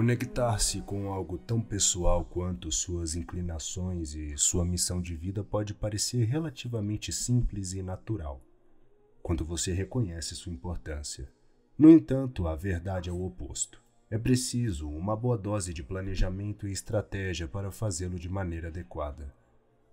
Conectar-se com algo tão pessoal quanto suas inclinações e sua missão de vida pode parecer relativamente simples e natural, quando você reconhece sua importância. No entanto, a verdade é o oposto. É preciso uma boa dose de planejamento e estratégia para fazê-lo de maneira adequada,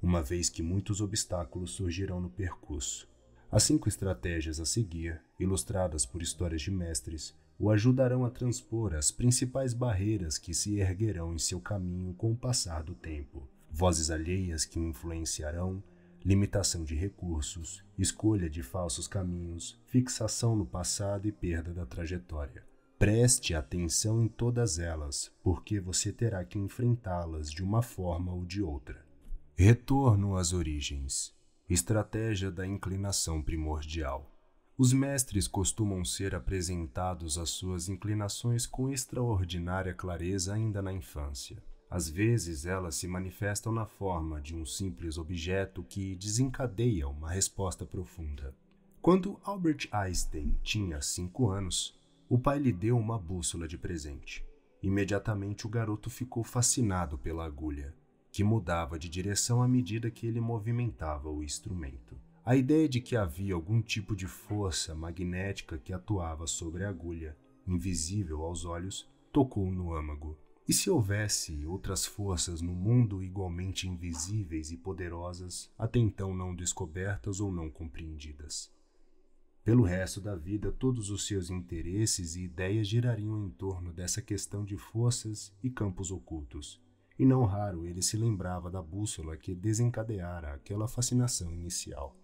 uma vez que muitos obstáculos surgirão no percurso. As 5 estratégias a seguir, ilustradas por histórias de mestres, o ajudarão a transpor as principais barreiras que se erguerão em seu caminho com o passar do tempo. Vozes alheias que o influenciarão, limitação de recursos, escolha de falsos caminhos, fixação no passado e perda da trajetória. Preste atenção em todas elas, porque você terá que enfrentá-las de uma forma ou de outra. Retorno às origens. Estratégia da inclinação primordial. Os mestres costumam ser apresentados às suas inclinações com extraordinária clareza ainda na infância. Às vezes, elas se manifestam na forma de um simples objeto que desencadeia uma resposta profunda. Quando Albert Einstein tinha 5 anos, o pai lhe deu uma bússola de presente. Imediatamente, o garoto ficou fascinado pela agulha, que mudava de direção à medida que ele movimentava o instrumento. A ideia de que havia algum tipo de força magnética que atuava sobre a agulha, invisível aos olhos, tocou no âmago. E se houvesse outras forças no mundo igualmente invisíveis e poderosas, até então não descobertas ou não compreendidas? Pelo resto da vida, todos os seus interesses e ideias girariam em torno dessa questão de forças e campos ocultos, e não raro ele se lembrava da bússola que desencadeara aquela fascinação inicial.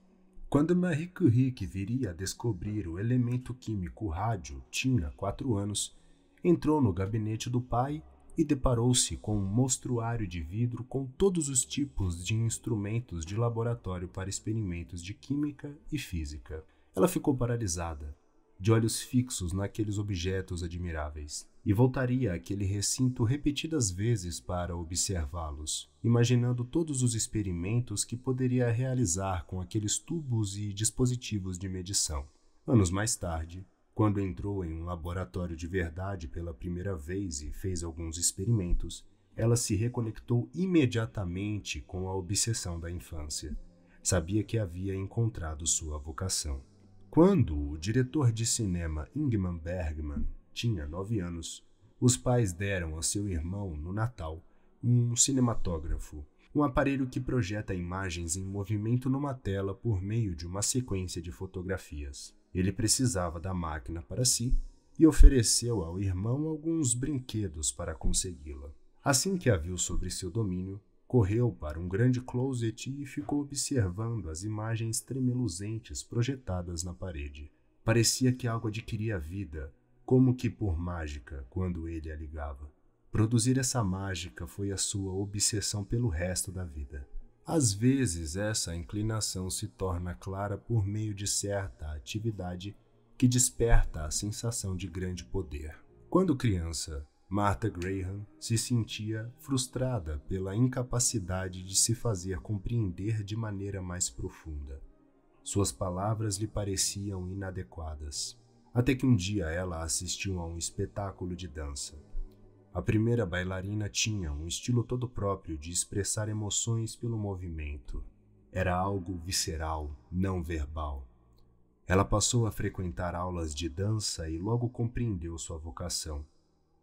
Quando Marie Curie, que viria a descobrir o elemento químico rádio, tinha 4 anos, entrou no gabinete do pai e deparou-se com um mostruário de vidro com todos os tipos de instrumentos de laboratório para experimentos de química e física. Ela ficou paralisada, de olhos fixos naqueles objetos admiráveis, e voltaria àquele recinto repetidas vezes para observá-los, imaginando todos os experimentos que poderia realizar com aqueles tubos e dispositivos de medição. Anos mais tarde, quando entrou em um laboratório de verdade pela primeira vez e fez alguns experimentos, ela se reconectou imediatamente com a obsessão da infância. Sabia que havia encontrado sua vocação. Quando o diretor de cinema Ingmar Bergman tinha 9 anos, os pais deram a seu irmão, no Natal, um cinematógrafo, um aparelho que projeta imagens em movimento numa tela por meio de uma sequência de fotografias. Ele precisava da máquina para si e ofereceu ao irmão alguns brinquedos para consegui-la. Assim que a viu sobre seu domínio, correu para um grande closet e ficou observando as imagens tremeluzentes projetadas na parede. Parecia que algo adquiria vida, como que por mágica, quando ele a ligava. Produzir essa mágica foi a sua obsessão pelo resto da vida. Às vezes, essa inclinação se torna clara por meio de certa atividade que desperta a sensação de grande poder. Quando criança, Martha Graham se sentia frustrada pela incapacidade de se fazer compreender de maneira mais profunda. Suas palavras lhe pareciam inadequadas. Até que um dia ela assistiu a um espetáculo de dança. A primeira bailarina tinha um estilo todo próprio de expressar emoções pelo movimento. Era algo visceral, não verbal. Ela passou a frequentar aulas de dança e logo compreendeu sua vocação.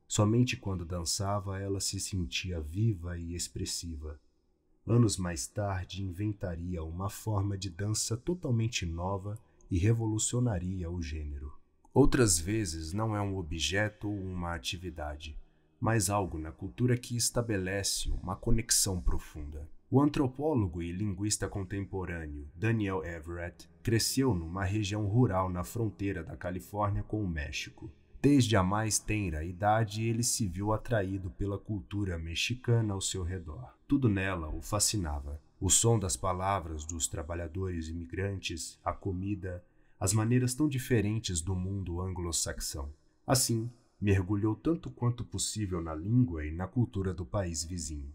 Somente quando dançava ela se sentia viva e expressiva. Anos mais tarde inventaria uma forma de dança totalmente nova e revolucionaria o gênero. Outras vezes não é um objeto ou uma atividade, mas algo na cultura que estabelece uma conexão profunda. O antropólogo e linguista contemporâneo Daniel Everett cresceu numa região rural na fronteira da Califórnia com o México. Desde a mais tenra idade, ele se viu atraído pela cultura mexicana ao seu redor. Tudo nela o fascinava. O som das palavras dos trabalhadores imigrantes, a comida, as maneiras tão diferentes do mundo anglo-saxão. Assim, mergulhou tanto quanto possível na língua e na cultura do país vizinho.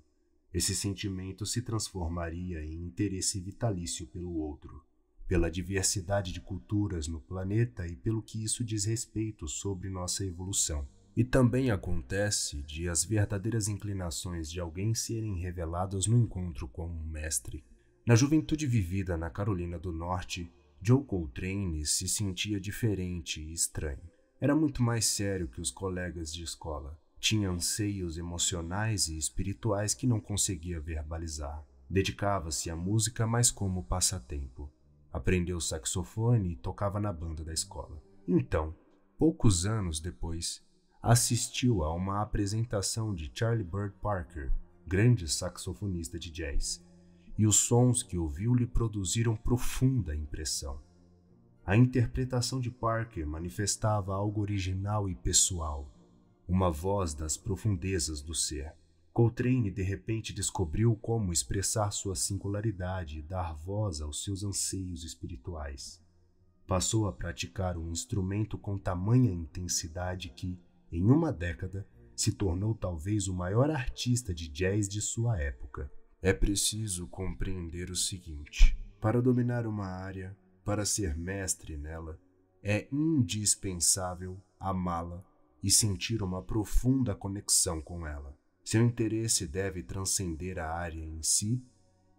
Esse sentimento se transformaria em interesse vitalício pelo outro, pela diversidade de culturas no planeta e pelo que isso diz respeito sobre nossa evolução. E também acontece de as verdadeiras inclinações de alguém serem reveladas no encontro com um mestre. Na juventude vivida na Carolina do Norte, Joe Coltrane se sentia diferente e estranho. Era muito mais sério que os colegas de escola. Tinha anseios emocionais e espirituais que não conseguia verbalizar. Dedicava-se à música mais como passatempo. Aprendeu saxofone e tocava na banda da escola. Então, poucos anos depois, assistiu a uma apresentação de Charlie Parker, grande saxofonista de jazz, e os sons que ouviu lhe produziram profunda impressão. A interpretação de Parker manifestava algo original e pessoal, uma voz das profundezas do ser. Coltrane de repente descobriu como expressar sua singularidade e dar voz aos seus anseios espirituais. Passou a praticar um instrumento com tamanha intensidade que, em uma década, se tornou talvez o maior artista de jazz de sua época. É preciso compreender o seguinte: para dominar uma área, para ser mestre nela, é indispensável amá-la e sentir uma profunda conexão com ela. Seu interesse deve transcender a área em si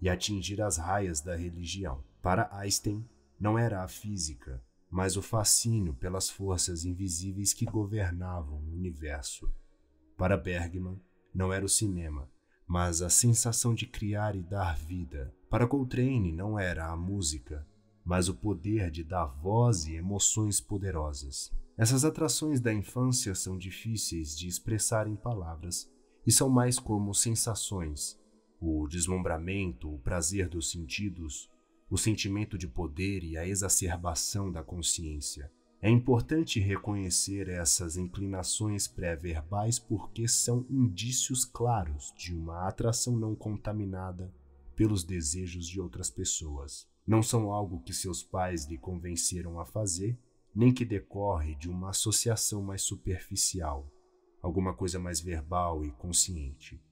e atingir as raias da religião. Para Einstein, não era a física, mas o fascínio pelas forças invisíveis que governavam o universo. Para Bergman, não era o cinema, mas a sensação de criar e dar vida. Para Coltrane, não era a música, mas o poder de dar voz e emoções poderosas. Essas atrações da infância são difíceis de expressar em palavras e são mais como sensações: o deslumbramento, o prazer dos sentidos, o sentimento de poder e a exacerbação da consciência. É importante reconhecer essas inclinações pré-verbais porque são indícios claros de uma atração não contaminada pelos desejos de outras pessoas. Não são algo que seus pais lhe convenceram a fazer, nem que decorre de uma associação mais superficial, alguma coisa mais verbal e consciente.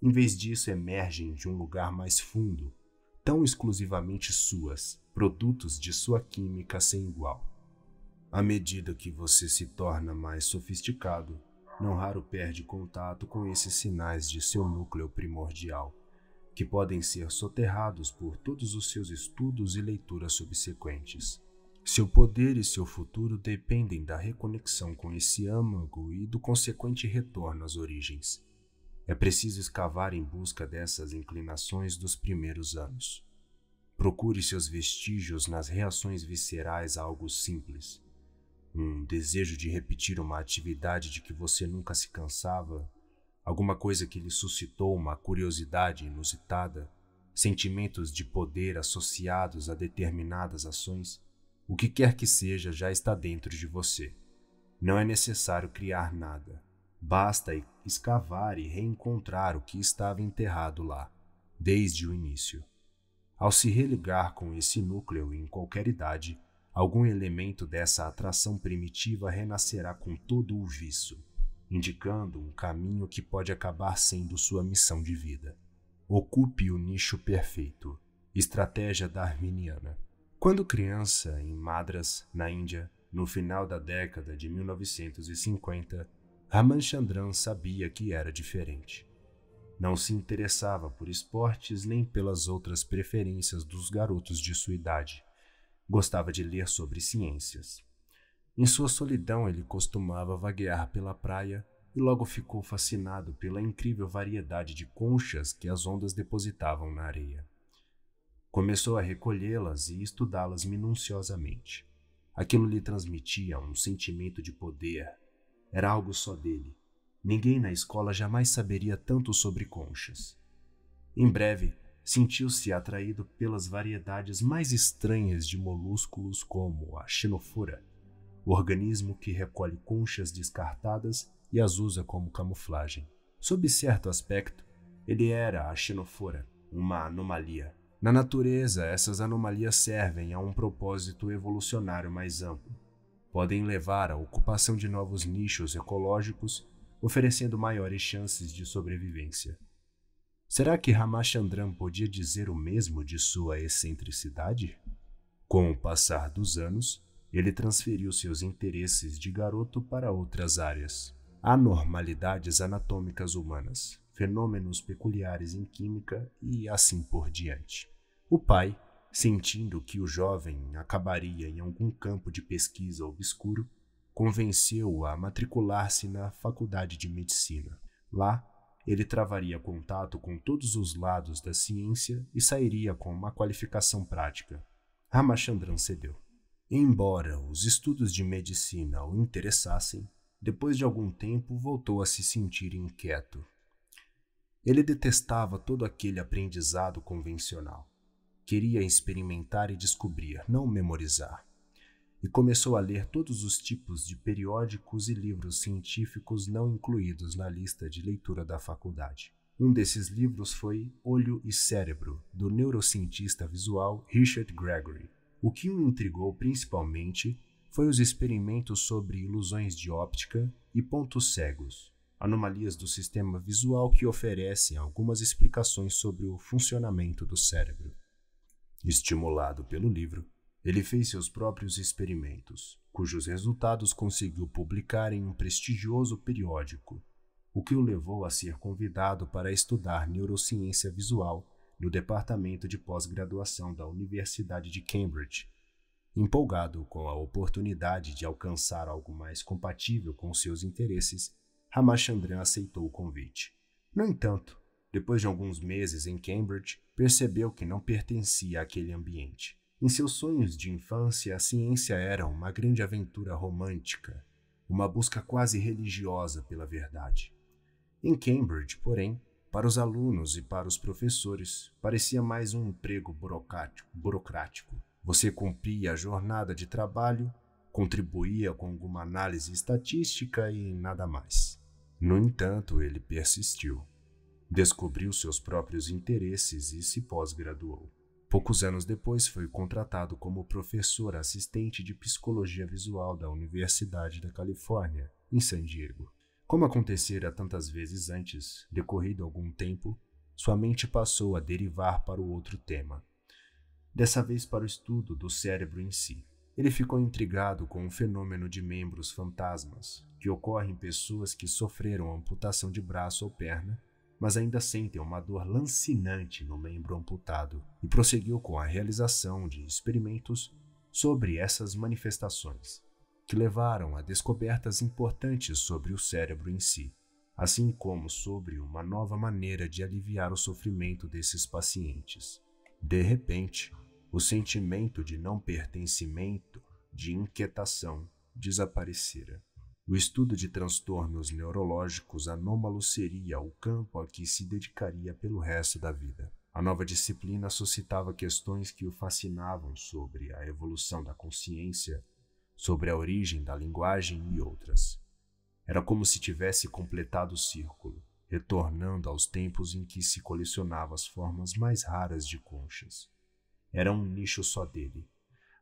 Em vez disso, emergem de um lugar mais fundo, tão exclusivamente suas, produtos de sua química sem igual. À medida que você se torna mais sofisticado, não raro perde contato com esses sinais de seu núcleo primordial, que podem ser soterrados por todos os seus estudos e leituras subsequentes. Seu poder e seu futuro dependem da reconexão com esse âmago e do consequente retorno às origens. É preciso escavar em busca dessas inclinações dos primeiros anos. Procure seus vestígios nas reações viscerais a algo simples. Um desejo de repetir uma atividade de que você nunca se cansava, alguma coisa que lhe suscitou uma curiosidade inusitada, sentimentos de poder associados a determinadas ações, o que quer que seja já está dentro de você. Não é necessário criar nada. Basta escavar e reencontrar o que estava enterrado lá, desde o início. Ao se religar com esse núcleo em qualquer idade, algum elemento dessa atração primitiva renascerá com todo o viço, indicando um caminho que pode acabar sendo sua missão de vida. Ocupe o nicho perfeito. Estratégia darwiniana. Quando criança, em Madras, na Índia, no final da década de 1950, Ramachandran sabia que era diferente. Não se interessava por esportes nem pelas outras preferências dos garotos de sua idade. Gostava de ler sobre ciências. Em sua solidão, ele costumava vaguear pela praia e logo ficou fascinado pela incrível variedade de conchas que as ondas depositavam na areia. Começou a recolhê-las e estudá-las minuciosamente. Aquilo lhe transmitia um sentimento de poder. Era algo só dele. Ninguém na escola jamais saberia tanto sobre conchas. Em breve, sentiu-se atraído pelas variedades mais estranhas de molúsculos como a xenofora, o organismo que recolhe conchas descartadas e as usa como camuflagem. Sob certo aspecto, ele era a xenofora, uma anomalia. Na natureza, essas anomalias servem a um propósito evolucionário mais amplo. Podem levar à ocupação de novos nichos ecológicos, oferecendo maiores chances de sobrevivência. Será que Ramachandran podia dizer o mesmo de sua excentricidade? Com o passar dos anos, ele transferiu seus interesses de garoto para outras áreas. anormalidades anatômicas humanas, fenômenos peculiares em química e assim por diante. O pai, sentindo que o jovem acabaria em algum campo de pesquisa obscuro, convenceu-o a matricular-se na faculdade de medicina. Lá, ele travaria contato com todos os lados da ciência e sairia com uma qualificação prática. Ramachandran cedeu. Embora os estudos de medicina o interessassem, depois de algum tempo voltou a se sentir inquieto. Ele detestava todo aquele aprendizado convencional. Queria experimentar e descobrir, não memorizar. E começou a ler todos os tipos de periódicos e livros científicos não incluídos na lista de leitura da faculdade. Um desses livros foi Olho e Cérebro, do neurocientista visual Richard Gregory. O que o intrigou principalmente foi os experimentos sobre ilusões de óptica e pontos cegos, anomalias do sistema visual que oferecem algumas explicações sobre o funcionamento do cérebro. Estimulado pelo livro, ele fez seus próprios experimentos, cujos resultados conseguiu publicar em um prestigioso periódico, o que o levou a ser convidado para estudar neurociência visual no departamento de pós-graduação da Universidade de Cambridge. Empolgado com a oportunidade de alcançar algo mais compatível com seus interesses, Ramachandran aceitou o convite. No entanto, depois de alguns meses em Cambridge, percebeu que não pertencia àquele ambiente. Em seus sonhos de infância, a ciência era uma grande aventura romântica, uma busca quase religiosa pela verdade. Em Cambridge, porém, para os alunos e para os professores, parecia mais um emprego burocrático. Você cumpria a jornada de trabalho, contribuía com alguma análise estatística e nada mais. No entanto, ele persistiu, descobriu seus próprios interesses e se pós-graduou. Poucos anos depois, foi contratado como professor assistente de psicologia visual da Universidade da Califórnia, em San Diego. Como acontecera tantas vezes antes, decorrido algum tempo, sua mente passou a derivar para o outro tema, dessa vez para o estudo do cérebro em si. Ele ficou intrigado com o fenômeno de membros fantasmas, que ocorre em pessoas que sofreram amputação de braço ou perna, mas ainda sentem uma dor lancinante no membro amputado, e prosseguiu com a realização de experimentos sobre essas manifestações, que levaram a descobertas importantes sobre o cérebro em si, assim como sobre uma nova maneira de aliviar o sofrimento desses pacientes. De repente, o sentimento de não pertencimento, de inquietação, desaparecera. O estudo de transtornos neurológicos anômalos seria o campo a que se dedicaria pelo resto da vida. A nova disciplina suscitava questões que o fascinavam sobre a evolução da consciência, sobre a origem da linguagem e outras. Era como se tivesse completado o círculo, retornando aos tempos em que se colecionava as formas mais raras de conchas. Era um nicho só dele,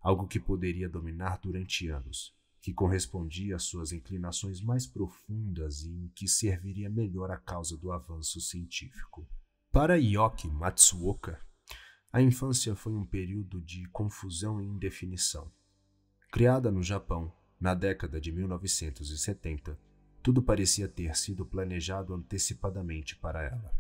algo que poderia dominar durante anos, que correspondia às suas inclinações mais profundas e em que serviria melhor à causa do avanço científico. Para Yoky Matsuoka, a infância foi um período de confusão e indefinição. Criada no Japão, na década de 1970, tudo parecia ter sido planejado antecipadamente para ela.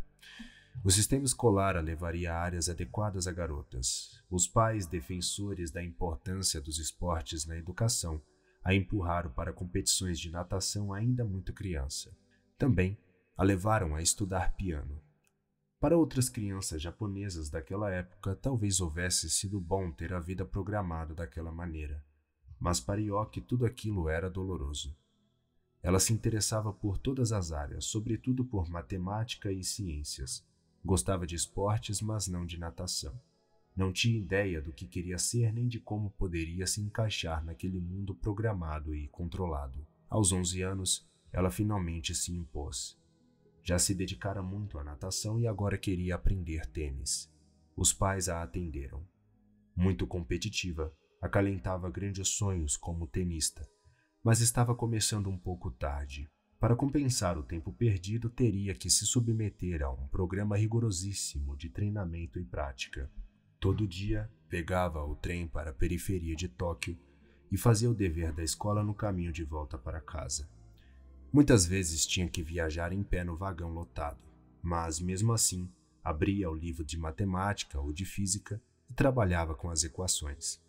O sistema escolar a levaria a áreas adequadas a garotas, os pais defensores da importância dos esportes na educação a empurraram para competições de natação ainda muito criança. Também a levaram a estudar piano. Para outras crianças japonesas daquela época, talvez houvesse sido bom ter a vida programada daquela maneira, mas para Yoky tudo aquilo era doloroso. Ela se interessava por todas as áreas, sobretudo por matemática e ciências. Gostava de esportes, mas não de natação. Não tinha ideia do que queria ser nem de como poderia se encaixar naquele mundo programado e controlado. Aos 11 anos, ela finalmente se impôs. Já se dedicara muito à natação e agora queria aprender tênis. Os pais a atenderam. Muito competitiva, acalentava grandes sonhos como tenista, mas estava começando um pouco tarde. Para compensar o tempo perdido, teria que se submeter a um programa rigorosíssimo de treinamento e prática. Todo dia, pegava o trem para a periferia de Tóquio e fazia o dever da escola no caminho de volta para casa. Muitas vezes tinha que viajar em pé no vagão lotado, mas mesmo assim abria o livro de matemática ou de física e trabalhava com as equações.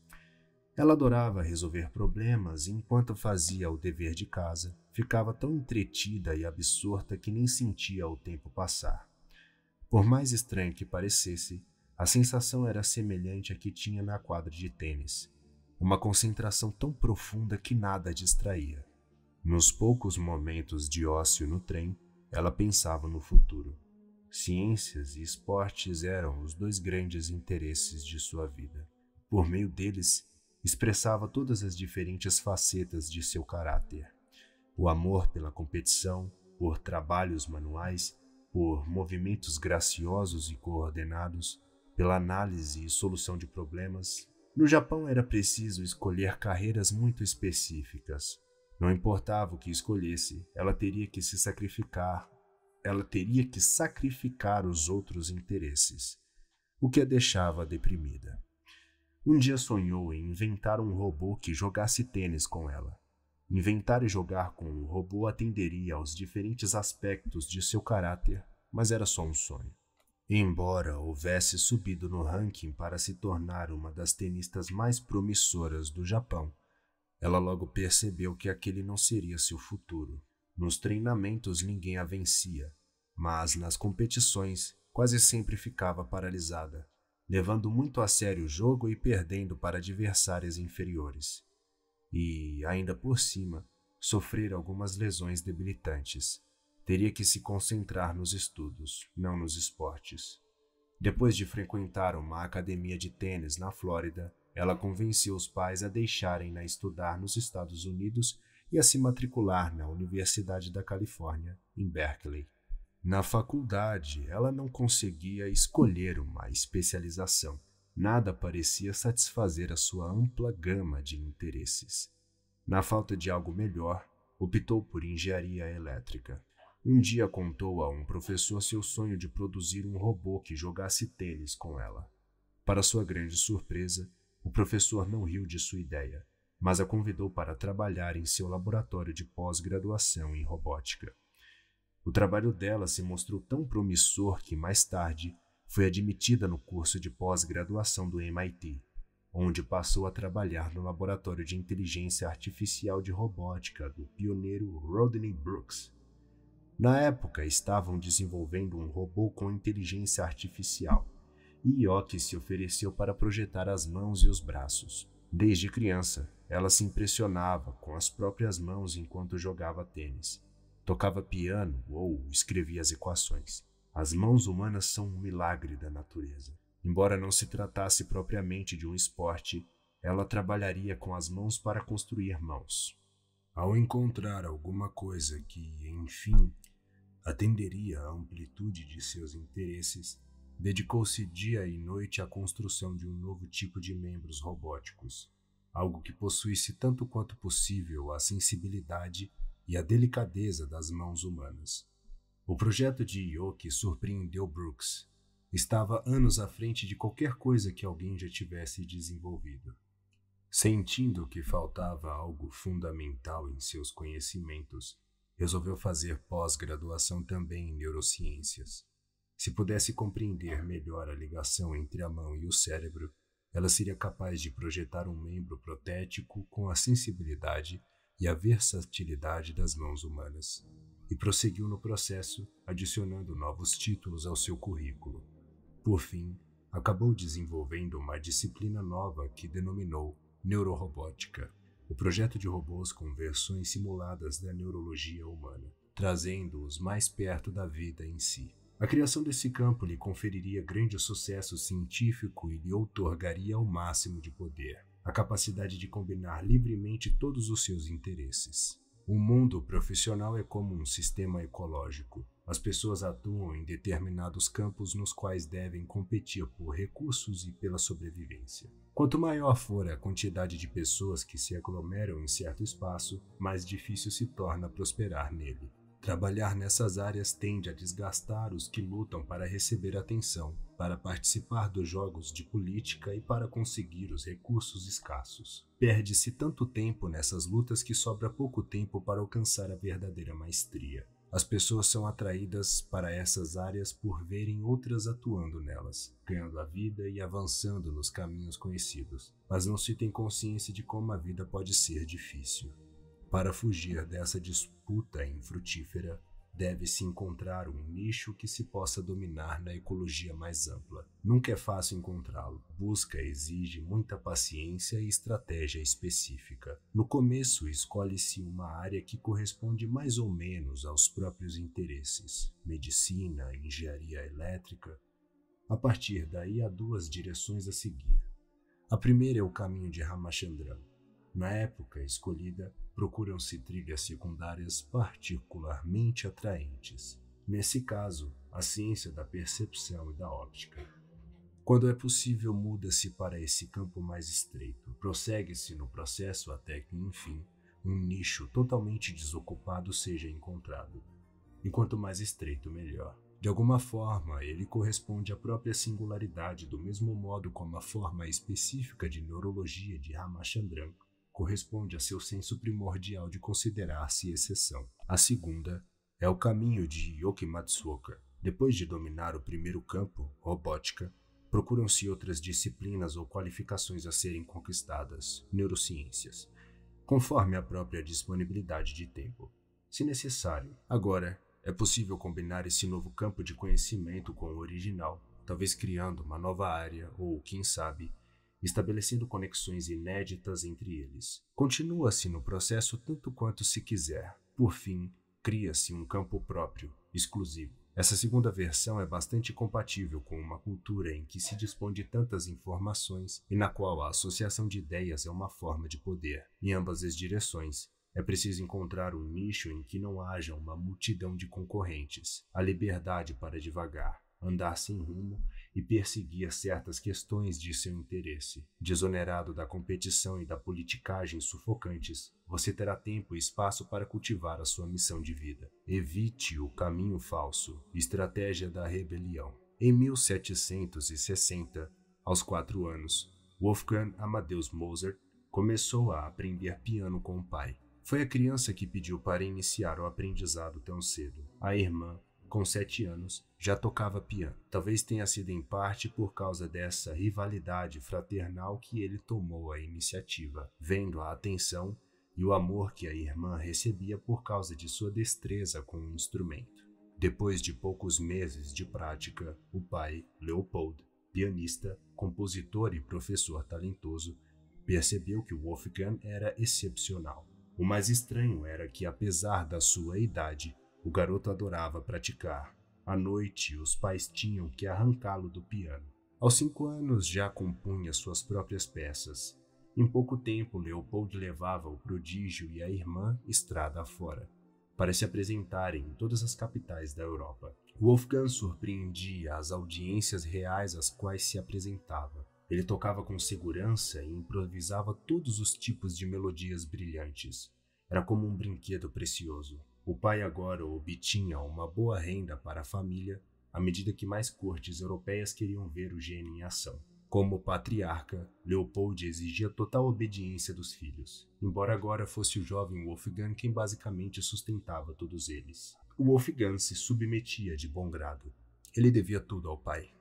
Ela adorava resolver problemas e, enquanto fazia o dever de casa, ficava tão entretida e absorta que nem sentia o tempo passar. Por mais estranho que parecesse, a sensação era semelhante à que tinha na quadra de tênis, uma concentração tão profunda que nada a distraía. Nos poucos momentos de ócio no trem, ela pensava no futuro. Ciências e esportes eram os dois grandes interesses de sua vida. Por meio deles, expressava todas as diferentes facetas de seu caráter. O amor pela competição, por trabalhos manuais, por movimentos graciosos e coordenados, pela análise e solução de problemas. No Japão era preciso escolher carreiras muito específicas. Não importava o que escolhesse, ela teria que sacrificar os outros interesses, o que a deixava deprimida. Um dia sonhou em inventar um robô que jogasse tênis com ela. Inventar e jogar com um robô atenderia aos diferentes aspectos de seu caráter, mas era só um sonho. Embora houvesse subido no ranking para se tornar uma das tenistas mais promissoras do Japão, ela logo percebeu que aquele não seria seu futuro. Nos treinamentos ninguém a vencia, mas nas competições quase sempre ficava paralisada, levando muito a sério o jogo e perdendo para adversárias inferiores. E, ainda por cima, sofrer algumas lesões debilitantes. Teria que se concentrar nos estudos, não nos esportes. Depois de frequentar uma academia de tênis na Flórida, ela convenceu os pais a deixarem-na estudar nos Estados Unidos e a se matricular na Universidade da Califórnia, em Berkeley. Na faculdade, ela não conseguia escolher uma especialização. Nada parecia satisfazer a sua ampla gama de interesses. Na falta de algo melhor, optou por engenharia elétrica. Um dia contou a um professor seu sonho de produzir um robô que jogasse tênis com ela. Para sua grande surpresa, o professor não riu de sua ideia, mas a convidou para trabalhar em seu laboratório de pós-graduação em robótica. O trabalho dela se mostrou tão promissor que, mais tarde, foi admitida no curso de pós-graduação do MIT, onde passou a trabalhar no laboratório de inteligência artificial de robótica do pioneiro Rodney Brooks. Na época, estavam desenvolvendo um robô com inteligência artificial, e Yoky se ofereceu para projetar as mãos e os braços. Desde criança, ela se impressionava com as próprias mãos enquanto jogava tênis, tocava piano ou escrevia as equações. As mãos humanas são um milagre da natureza. Embora não se tratasse propriamente de um esporte, ela trabalharia com as mãos para construir mãos. Ao encontrar alguma coisa que, enfim, atenderia à amplitude de seus interesses, dedicou-se dia e noite à construção de um novo tipo de membros robóticos, algo que possuísse tanto quanto possível a sensibilidade e a delicadeza das mãos humanas. O projeto de Yoky surpreendeu Brooks. Estava anos à frente de qualquer coisa que alguém já tivesse desenvolvido. Sentindo que faltava algo fundamental em seus conhecimentos, resolveu fazer pós-graduação também em neurociências. Se pudesse compreender melhor a ligação entre a mão e o cérebro, ela seria capaz de projetar um membro protético com a sensibilidade e a versatilidade das mãos humanas, e prosseguiu no processo, adicionando novos títulos ao seu currículo. Por fim, acabou desenvolvendo uma disciplina nova que denominou neurorobótica, o projeto de robôs com versões simuladas da neurologia humana, trazendo-os mais perto da vida em si. A criação desse campo lhe conferiria grande sucesso científico e lhe outorgaria o máximo de poder, a capacidade de combinar livremente todos os seus interesses. O mundo profissional é como um sistema ecológico. As pessoas atuam em determinados campos nos quais devem competir por recursos e pela sobrevivência. Quanto maior for a quantidade de pessoas que se aglomeram em certo espaço, mais difícil se torna prosperar nele. Trabalhar nessas áreas tende a desgastar os que lutam para receber atenção, para participar dos jogos de política e para conseguir os recursos escassos. Perde-se tanto tempo nessas lutas que sobra pouco tempo para alcançar a verdadeira maestria. As pessoas são atraídas para essas áreas por verem outras atuando nelas, ganhando a vida e avançando nos caminhos conhecidos, mas não se tem consciência de como a vida pode ser difícil. Para fugir dessa disputa infrutífera, deve-se encontrar um nicho que se possa dominar na ecologia mais ampla. Nunca é fácil encontrá-lo. Busca exige muita paciência e estratégia específica. No começo, escolhe-se uma área que corresponde mais ou menos aos próprios interesses: medicina, engenharia elétrica. A partir daí, há duas direções a seguir. A primeira é o caminho de Ramachandran. Na época escolhida, procuram-se trilhas secundárias particularmente atraentes. Nesse caso, a ciência da percepção e da óptica. Quando é possível, muda-se para esse campo mais estreito. Prossegue-se no processo até que, enfim, um nicho totalmente desocupado seja encontrado. E quanto mais estreito, melhor. De alguma forma, ele corresponde à própria singularidade, do mesmo modo como a forma específica de neurologia de Ramachandran corresponde a seu senso primordial de considerar-se exceção. A segunda é o caminho de Yoky Matsuoka. Depois de dominar o primeiro campo, robótica, procuram-se outras disciplinas ou qualificações a serem conquistadas, neurociências, conforme a própria disponibilidade de tempo, se necessário. Agora, é possível combinar esse novo campo de conhecimento com o original, talvez criando uma nova área ou, quem sabe, estabelecendo conexões inéditas entre eles. Continua-se no processo tanto quanto se quiser. Por fim, cria-se um campo próprio, exclusivo. Essa segunda versão é bastante compatível com uma cultura em que se dispõe de tantas informações e na qual a associação de ideias é uma forma de poder. Em ambas as direções, é preciso encontrar um nicho em que não haja uma multidão de concorrentes. A liberdade para divagar, andar sem rumo e perseguia certas questões de seu interesse. Desonerado da competição e da politicagem sufocantes, você terá tempo e espaço para cultivar a sua missão de vida. Evite o caminho falso. Estratégia da rebelião. Em 1760, aos 4 anos, Wolfgang Amadeus Mozart começou a aprender piano com o pai. Foi a criança que pediu para iniciar o aprendizado tão cedo. A irmã, com 7 anos, já tocava piano. Talvez tenha sido em parte por causa dessa rivalidade fraternal que ele tomou a iniciativa, vendo a atenção e o amor que a irmã recebia por causa de sua destreza com o instrumento. Depois de poucos meses de prática, o pai, Leopold, pianista, compositor e professor talentoso, percebeu que Wolfgang era excepcional. O mais estranho era que, apesar da sua idade, o garoto adorava praticar. À noite, os pais tinham que arrancá-lo do piano. Aos 5 anos, já compunha suas próprias peças. Em pouco tempo, Leopold levava o prodígio e a irmã estrada afora, para se apresentarem em todas as capitais da Europa. Wolfgang surpreendia as audiências reais às quais se apresentava. Ele tocava com segurança e improvisava todos os tipos de melodias brilhantes. Era como um brinquedo precioso. O pai agora obtinha uma boa renda para a família à medida que mais cortes europeias queriam ver o gênio em ação. Como patriarca, Leopold exigia total obediência dos filhos, embora agora fosse o jovem Wolfgang quem basicamente sustentava todos eles. O Wolfgang se submetia de bom grado. Ele devia tudo ao pai,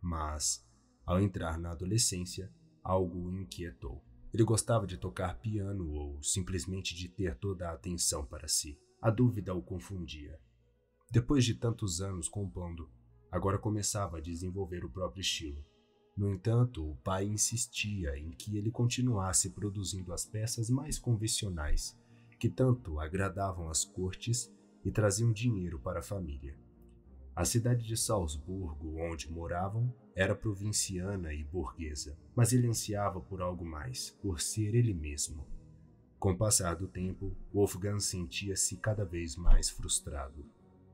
mas, ao entrar na adolescência, algo o inquietou. Ele gostava de tocar piano ou simplesmente de ter toda a atenção para si. A dúvida o confundia. Depois de tantos anos compondo, agora começava a desenvolver o próprio estilo. No entanto, o pai insistia em que ele continuasse produzindo as peças mais convencionais, que tanto agradavam as cortes e traziam dinheiro para a família. A cidade de Salzburgo, onde moravam, era provinciana e burguesa, mas ele ansiava por algo mais, por ser ele mesmo. Com o passar do tempo, Wolfgang sentia-se cada vez mais frustrado.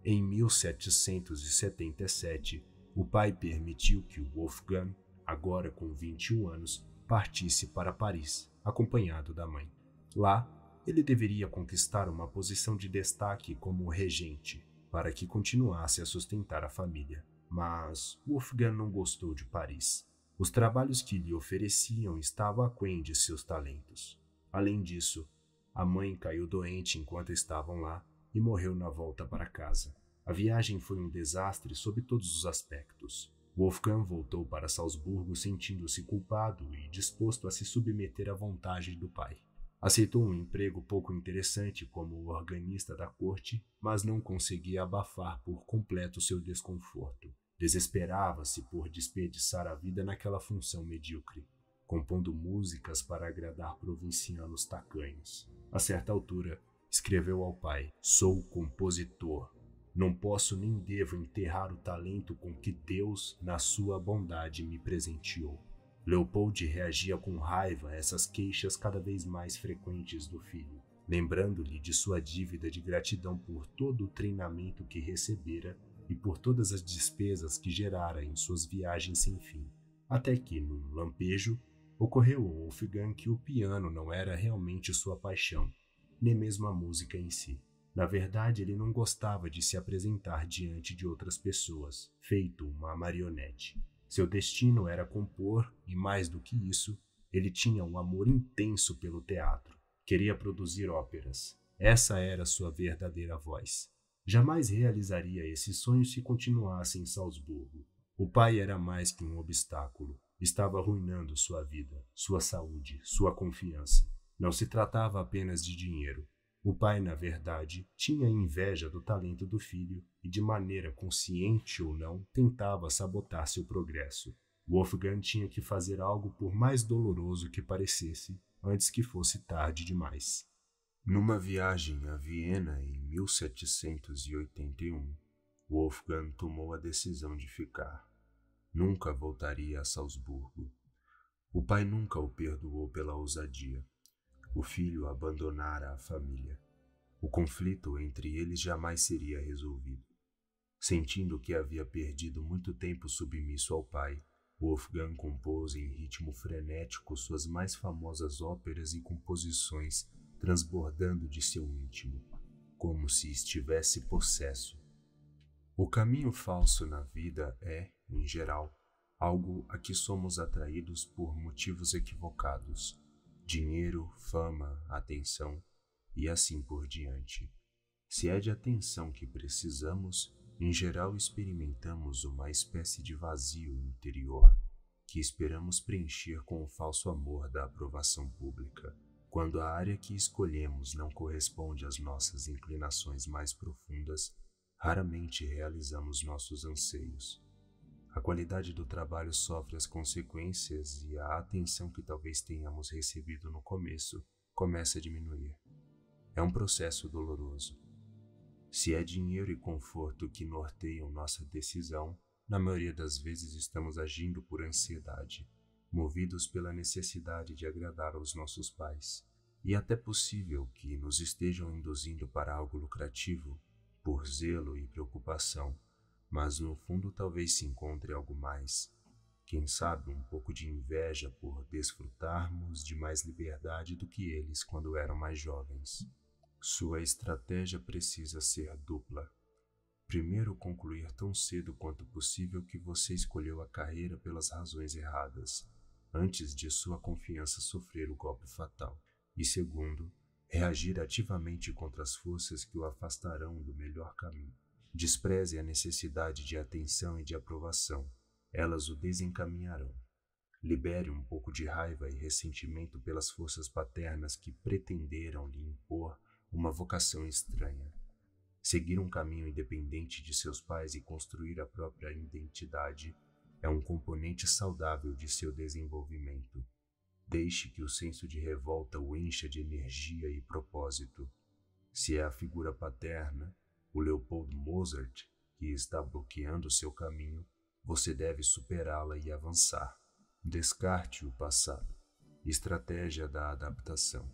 Em 1777, o pai permitiu que Wolfgang, agora com 21 anos, partisse para Paris, acompanhado da mãe. Lá, ele deveria conquistar uma posição de destaque como regente, para que continuasse a sustentar a família. Mas Wolfgang não gostou de Paris. Os trabalhos que lhe ofereciam estavam aquém de seus talentos. Além disso, a mãe caiu doente enquanto estavam lá e morreu na volta para casa. A viagem foi um desastre sob todos os aspectos. Wolfgang voltou para Salzburgo sentindo-se culpado e disposto a se submeter à vontade do pai. Aceitou um emprego pouco interessante como organista da corte, mas não conseguia abafar por completo seu desconforto. Desesperava-se por desperdiçar a vida naquela função medíocre, compondo músicas para agradar provincianos tacanhos. A certa altura, escreveu ao pai: "Sou compositor. Não posso nem devo enterrar o talento com que Deus, na sua bondade, me presenteou." Leopold reagia com raiva a essas queixas cada vez mais frequentes do filho, lembrando-lhe de sua dívida de gratidão por todo o treinamento que recebera e por todas as despesas que gerara em suas viagens sem fim. Até que, num lampejo, ocorreu ao Wolfgang que o piano não era realmente sua paixão, nem mesmo a música em si. Na verdade, ele não gostava de se apresentar diante de outras pessoas, feito uma marionete. Seu destino era compor e, mais do que isso, ele tinha um amor intenso pelo teatro. Queria produzir óperas. Essa era sua verdadeira voz. Jamais realizaria esse sonho se continuasse em Salzburgo. O pai era mais que um obstáculo. Estava arruinando sua vida, sua saúde, sua confiança. Não se tratava apenas de dinheiro. O pai, na verdade, tinha inveja do talento do filho e, de maneira consciente ou não, tentava sabotar seu progresso. Wolfgang tinha que fazer algo por mais doloroso que parecesse, antes que fosse tarde demais. Numa viagem a Viena em 1781, Wolfgang tomou a decisão de ficar. Nunca voltaria a Salzburgo. O pai nunca o perdoou pela ousadia. O filho abandonara a família. O conflito entre eles jamais seria resolvido. Sentindo que havia perdido muito tempo submisso ao pai, Wolfgang compôs em ritmo frenético suas mais famosas óperas e composições, transbordando de seu íntimo, como se estivesse possesso. O caminho falso na vida é, em geral, algo a que somos atraídos por motivos equivocados. Dinheiro, fama, atenção e assim por diante. Se é de atenção que precisamos, em geral experimentamos uma espécie de vazio interior, que esperamos preencher com o falso amor da aprovação pública. Quando a área que escolhemos não corresponde às nossas inclinações mais profundas, raramente realizamos nossos anseios. A qualidade do trabalho sofre as consequências e a atenção que talvez tenhamos recebido no começo começa a diminuir. É um processo doloroso. Se é dinheiro e conforto que norteiam nossa decisão, na maioria das vezes estamos agindo por ansiedade, movidos pela necessidade de agradar aos nossos pais, e é até possível que nos estejam induzindo para algo lucrativo, por zelo e preocupação. Mas no fundo talvez se encontre algo mais, quem sabe um pouco de inveja por desfrutarmos de mais liberdade do que eles quando eram mais jovens. Sua estratégia precisa ser dupla. Primeiro, concluir tão cedo quanto possível que você escolheu a carreira pelas razões erradas, antes de sua confiança sofrer o golpe fatal. E segundo, reagir ativamente contra as forças que o afastarão do melhor caminho. Despreze a necessidade de atenção e de aprovação. Elas o desencaminharão. Libere um pouco de raiva e ressentimento pelas forças paternas que pretenderam lhe impor uma vocação estranha. Seguir um caminho independente de seus pais e construir a própria identidade é um componente saudável de seu desenvolvimento. Deixe que o senso de revolta o encha de energia e propósito. Se é a figura paterna, o Leopold Mozart, que está bloqueando seu caminho, você deve superá-la e avançar. Descarte o passado. Estratégia da adaptação.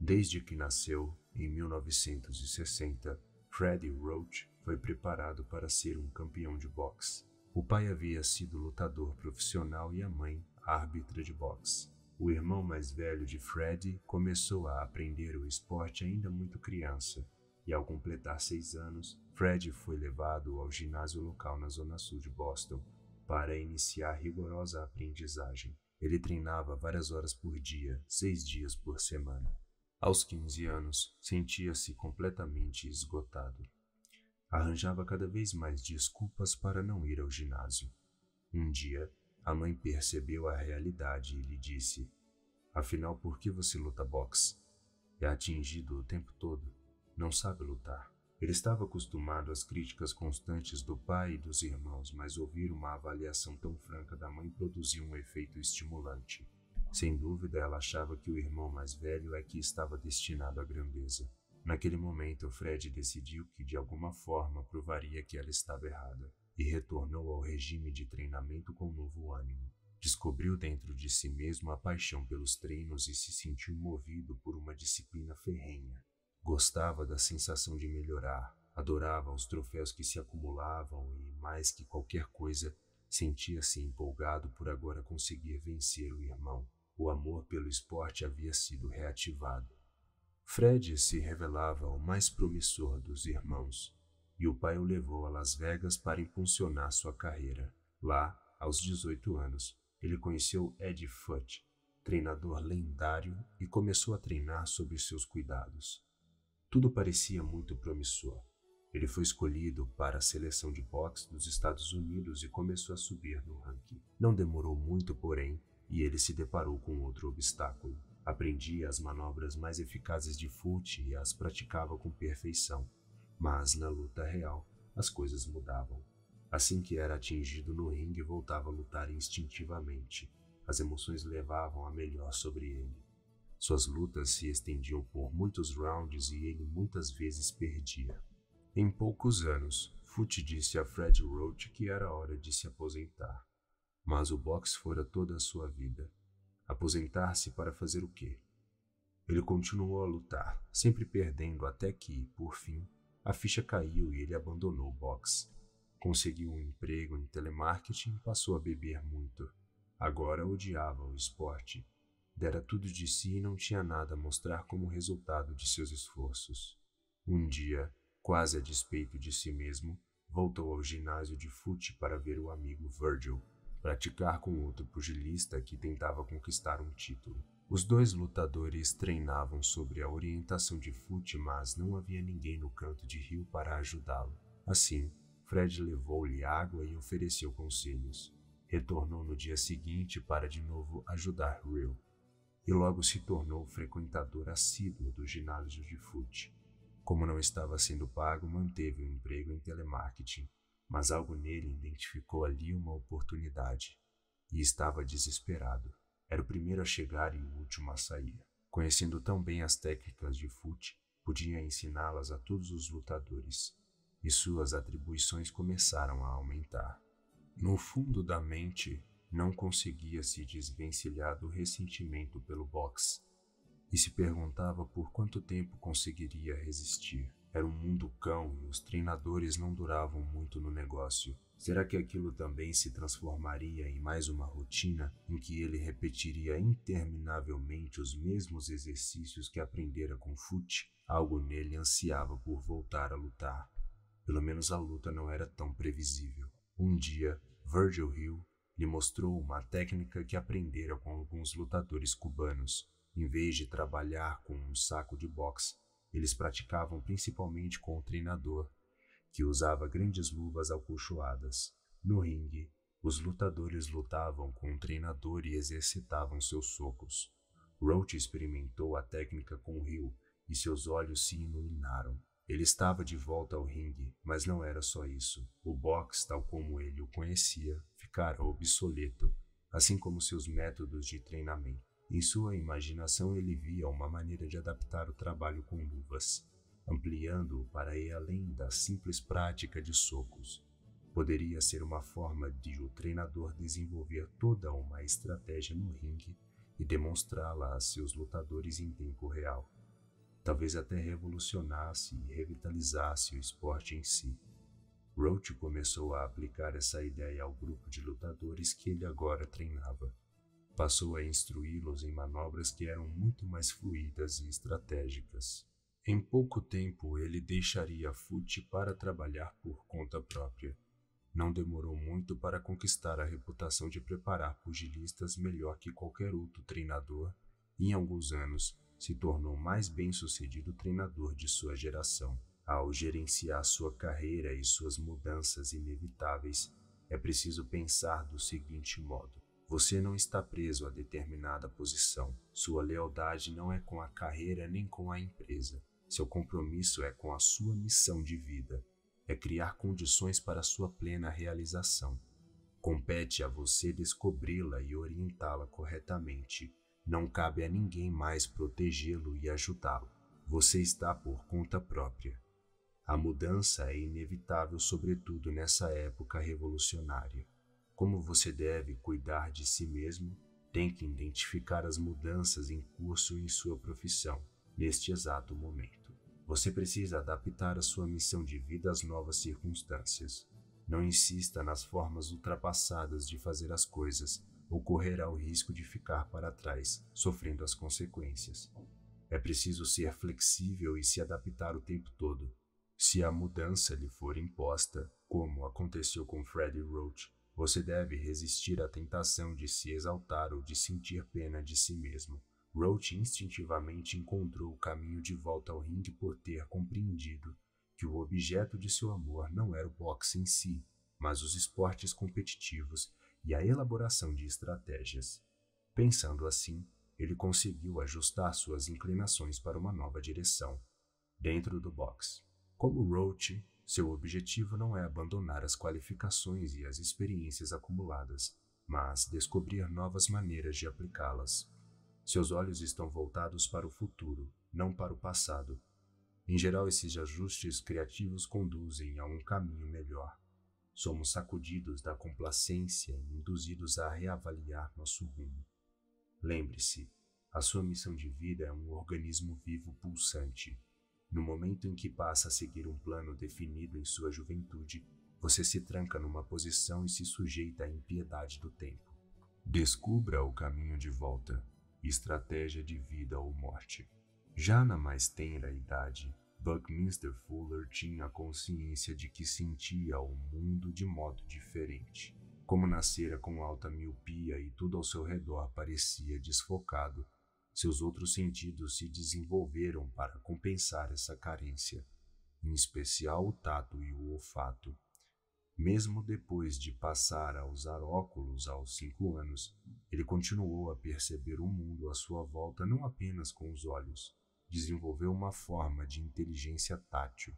Desde que nasceu, em 1960, Freddie Roach foi preparado para ser um campeão de boxe. O pai havia sido lutador profissional e a mãe, árbitra de boxe. O irmão mais velho de Freddie começou a aprender o esporte ainda muito criança, e ao completar 6 anos, Freddie foi levado ao ginásio local na zona sul de Boston para iniciar rigorosa aprendizagem. Ele treinava várias horas por dia, 6 dias por semana. Aos 15 anos, sentia-se completamente esgotado. Arranjava cada vez mais desculpas para não ir ao ginásio. Um dia, a mãe percebeu a realidade e lhe disse: "Afinal, por que você luta boxe? É atingido o tempo todo. Não sabe lutar." Ele estava acostumado às críticas constantes do pai e dos irmãos, mas ouvir uma avaliação tão franca da mãe produziu um efeito estimulante. Sem dúvida, ela achava que o irmão mais velho é que estava destinado à grandeza. Naquele momento, Freddie decidiu que de alguma forma provaria que ela estava errada, e retornou ao regime de treinamento com novo ânimo. Descobriu dentro de si mesmo a paixão pelos treinos e se sentiu movido por uma disciplina ferrenha. Gostava da sensação de melhorar, adorava os troféus que se acumulavam e, mais que qualquer coisa, sentia-se empolgado por agora conseguir vencer o irmão. O amor pelo esporte havia sido reativado. Freddie se revelava o mais promissor dos irmãos, e o pai o levou a Las Vegas para impulsionar sua carreira. Lá, aos 18 anos, ele conheceu Ed Futch, treinador lendário, e começou a treinar sob seus cuidados. Tudo parecia muito promissor. Ele foi escolhido para a seleção de boxe dos Estados Unidos e começou a subir no ranking. Não demorou muito, porém, e ele se deparou com outro obstáculo. Aprendia as manobras mais eficazes de Futch e as praticava com perfeição, mas na luta real, as coisas mudavam. Assim que era atingido no ringue, voltava a lutar instintivamente. As emoções levavam a melhor sobre ele. Suas lutas se estendiam por muitos rounds e ele muitas vezes perdia. Em poucos anos, Futch disse a Freddie Roach que era hora de se aposentar. Mas o boxe fora toda a sua vida. Aposentar-se para fazer o quê? Ele continuou a lutar, sempre perdendo até que, por fim, a ficha caiu e ele abandonou o boxe. Conseguiu um emprego em telemarketing e passou a beber muito. Agora odiava o esporte. Dera tudo de si e não tinha nada a mostrar como resultado de seus esforços. Um dia, quase a despeito de si mesmo, voltou ao ginásio de Futch para ver o amigo Virgil praticar com outro pugilista que tentava conquistar um título. Os dois lutadores treinavam sobre a orientação de Futch, mas não havia ninguém no canto de rio para ajudá-lo. Assim, Freddie levou-lhe água e ofereceu conselhos. Retornou no dia seguinte para de novo ajudar Will, e logo se tornou frequentador assíduo do ginásio de Futch. Como não estava sendo pago, manteve o emprego em telemarketing, mas algo nele identificou ali uma oportunidade, e estava desesperado. Era o primeiro a chegar e o último a sair. Conhecendo tão bem as técnicas de Futch, podia ensiná-las a todos os lutadores, e suas atribuições começaram a aumentar. No fundo da mente, não conseguia se desvencilhar do ressentimento pelo boxe e se perguntava por quanto tempo conseguiria resistir. Era um mundo cão e os treinadores não duravam muito no negócio. Será que aquilo também se transformaria em mais uma rotina em que ele repetiria interminavelmente os mesmos exercícios que aprendera com Futch? Algo nele ansiava por voltar a lutar. Pelo menos a luta não era tão previsível. Um dia, Virgil Hill lhe mostrou uma técnica que aprendera com alguns lutadores cubanos. Em vez de trabalhar com um saco de boxe, eles praticavam principalmente com o treinador, que usava grandes luvas alcochoadas. No ringue, os lutadores lutavam com o treinador e exercitavam seus socos. Roach experimentou a técnica com o Hill e seus olhos se iluminaram. Ele estava de volta ao ringue, mas não era só isso. O boxe, tal como ele o conhecia, ficara obsoleto, assim como seus métodos de treinamento. Em sua imaginação, ele via uma maneira de adaptar o trabalho com luvas, ampliando-o para ir além da simples prática de socos. Poderia ser uma forma de o treinador desenvolver toda uma estratégia no ringue e demonstrá-la a seus lutadores em tempo real. Talvez até revolucionasse e revitalizasse o esporte em si. Roach começou a aplicar essa ideia ao grupo de lutadores que ele agora treinava. passou a instruí-los em manobras que eram muito mais fluidas e estratégicas. Em pouco tempo, ele deixaria Futch para trabalhar por conta própria. Não demorou muito para conquistar a reputação de preparar pugilistas melhor que qualquer outro treinador e, em alguns anos, se tornou o mais bem-sucedido treinador de sua geração. Ao gerenciar sua carreira e suas mudanças inevitáveis, é preciso pensar do seguinte modo. Você não está preso a determinada posição. Sua lealdade não é com a carreira nem com a empresa. Seu compromisso é com a sua missão de vida. É criar condições para sua plena realização. Compete a você descobri-la e orientá-la corretamente. Não cabe a ninguém mais protegê-lo e ajudá-lo. Você está por conta própria. A mudança é inevitável, sobretudo nessa época revolucionária. Como você deve cuidar de si mesmo, tem que identificar as mudanças em curso em sua profissão, neste exato momento. Você precisa adaptar a sua missão de vida às novas circunstâncias. Não insista nas formas ultrapassadas de fazer as coisas, ou correrá o risco de ficar para trás, sofrendo as consequências. É preciso ser flexível e se adaptar o tempo todo. Se a mudança lhe for imposta, como aconteceu com Freddie Roach, você deve resistir à tentação de se exaltar ou de sentir pena de si mesmo. Roach instintivamente encontrou o caminho de volta ao ringue por ter compreendido que o objeto de seu amor não era o boxe em si, mas os esportes competitivos e a elaboração de estratégias. Pensando assim, ele conseguiu ajustar suas inclinações para uma nova direção, dentro do boxe. Como Roach, seu objetivo não é abandonar as qualificações e as experiências acumuladas, mas descobrir novas maneiras de aplicá-las. Seus olhos estão voltados para o futuro, não para o passado. Em geral, esses ajustes criativos conduzem a um caminho melhor. Somos sacudidos da complacência e induzidos a reavaliar nosso rumo. Lembre-se, a sua missão de vida é um organismo vivo pulsante. No momento em que passa a seguir um plano definido em sua juventude, você se tranca numa posição e se sujeita à impiedade do tempo. Descubra o caminho de volta, estratégia de vida ou morte. Já na mais tenra idade, Buckminster Fuller tinha consciência de que sentia o mundo de modo diferente. Como nascera com alta miopia e tudo ao seu redor parecia desfocado, seus outros sentidos se desenvolveram para compensar essa carência, em especial o tato e o olfato. Mesmo depois de passar a usar óculos aos 5 anos, ele continuou a perceber o mundo à sua volta não apenas com os olhos. Desenvolveu uma forma de inteligência tátil.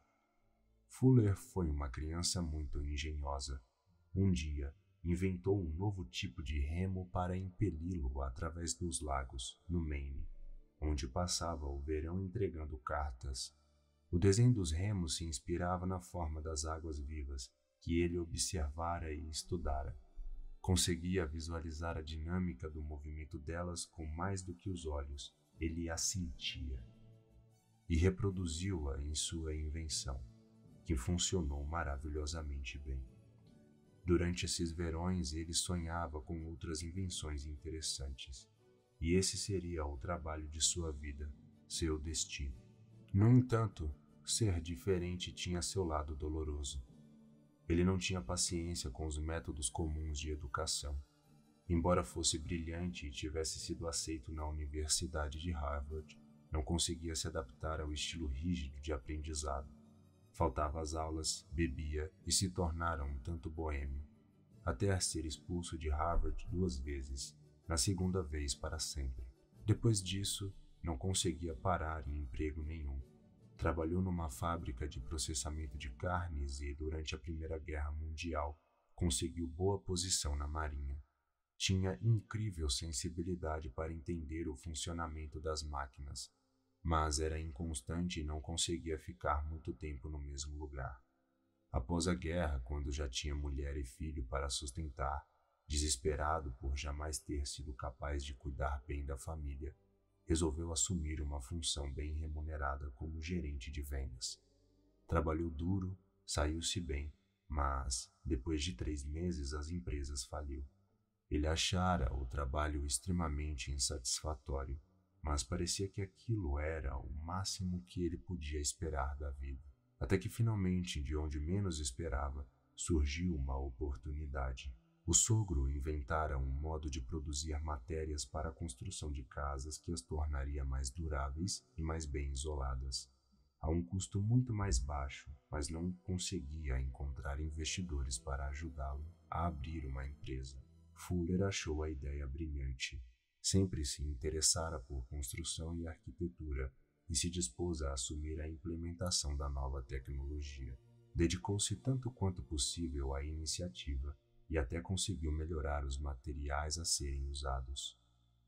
Fuller foi uma criança muito engenhosa. Um dia, inventou um novo tipo de remo para impeli-lo através dos lagos, no Maine, onde passava o verão entregando cartas. O desenho dos remos se inspirava na forma das águas vivas, que ele observara e estudara. Conseguia visualizar a dinâmica do movimento delas com mais do que os olhos, ele a sentia. E reproduziu-a em sua invenção, que funcionou maravilhosamente bem. Durante esses verões, ele sonhava com outras invenções interessantes, e esse seria o trabalho de sua vida, seu destino. No entanto, ser diferente tinha seu lado doloroso. Ele não tinha paciência com os métodos comuns de educação. Embora fosse brilhante e tivesse sido aceito na Universidade de Harvard, não conseguia se adaptar ao estilo rígido de aprendizado. Faltava às aulas, bebia e se tornara um tanto boêmio, até ser expulso de Harvard 2 vezes, na segunda vez para sempre. Depois disso, não conseguia parar em emprego nenhum. Trabalhou numa fábrica de processamento de carnes e, durante a Primeira Guerra Mundial, conseguiu boa posição na Marinha. Tinha incrível sensibilidade para entender o funcionamento das máquinas, mas era inconstante e não conseguia ficar muito tempo no mesmo lugar. Após a guerra, quando já tinha mulher e filho para sustentar, desesperado por jamais ter sido capaz de cuidar bem da família, resolveu assumir uma função bem remunerada como gerente de vendas. Trabalhou duro, saiu-se bem, mas, depois de 3 meses, as empresas faliu. Ele achara o trabalho extremamente insatisfatório, mas parecia que aquilo era o máximo que ele podia esperar da vida. Até que finalmente, de onde menos esperava, surgiu uma oportunidade. O sogro inventara um modo de produzir matérias para a construção de casas que as tornaria mais duráveis e mais bem isoladas, a um custo muito mais baixo, mas não conseguia encontrar investidores para ajudá-lo a abrir uma empresa. Fuller achou a ideia brilhante. Sempre se interessara por construção e arquitetura e se dispôs a assumir a implementação da nova tecnologia. Dedicou-se tanto quanto possível à iniciativa e até conseguiu melhorar os materiais a serem usados.